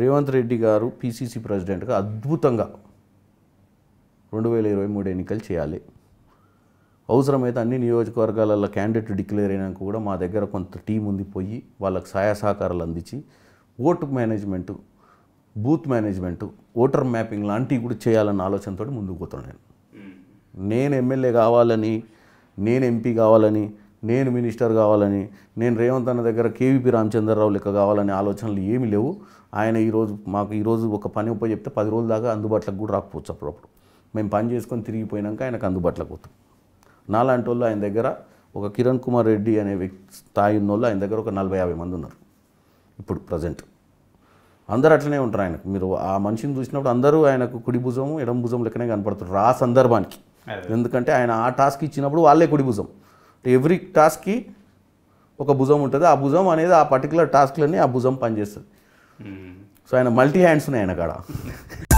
రేవంత్ రెడ్డి గారు పీసీసీ ప్రెసిడెంట్గా అద్భుతంగా 2023 ఎన్నికలు చేయాలి. అవసరమైతే అన్ని నియోజకవర్గాలలో క్యాండిడేట్ డిక్లేర్ అయినాక కూడా మా దగ్గర కొంత టీం ఉండిపోయి వాళ్ళకి సహాయ సహకారాలు అందించి vote management, booth management, voter mapping లాంటివి కూడా చేయాలన్న ఆలోచనతో ముందుకు పోతున్నాను. నేను ఎమ్మెల్యే కావాలని, నేను ఎంపీ కావాలని, నేను మినిస్టర్ కావాలని, నేను రేవంత్ అన్న దగ్గర కేవీపీ రామచంద్రరావు లెక్క కావాలనే ఆలోచనలు ఏమీ లేవు. ఆయన ఈరోజు మాకు ఈరోజు ఒక పని ఉపయోగ చెప్తే 10 రోజుల దాకా అందుబాటులోకి కూడా రాకపోవచ్చు. అప్పుడప్పుడు మేము పని చేసుకొని తిరిగిపోయినాక ఆయనకు అందుబాటులోకి పోతాం. నాలాంటి వాళ్ళు ఆయన దగ్గర ఒక కిరణ్ కుమార్ రెడ్డి అనే వ్యక్తి స్థాయి ఉన్న వాళ్ళు ఆయన దగ్గర ఒక 40-50 మంది ఉన్నారు ఇప్పుడు ప్రజెంట్. అందరూ అట్లనే ఉంటారు. ఆయనకు మీరు ఆ మనిషిని చూసినప్పుడు అందరూ ఆయనకు కుడి భుజం ఎడం భుజం లెక్కనే కనపడుతారు ఆ సందర్భానికి. ఎందుకంటే ఆయన ఆ టాస్క్ ఇచ్చినప్పుడు వాళ్ళే కుడి భుజం. ఎవ్రీ టాస్క్కి ఒక భుజం ఉంటుంది. ఆ భుజం అనేది ఆ పర్టికులర్ టాస్క్లని ఆ భుజం పనిచేస్తుంది. సో ఆయన మల్టీ హ్యాండ్స్ ఉన్నాయి ఆయన కాడ.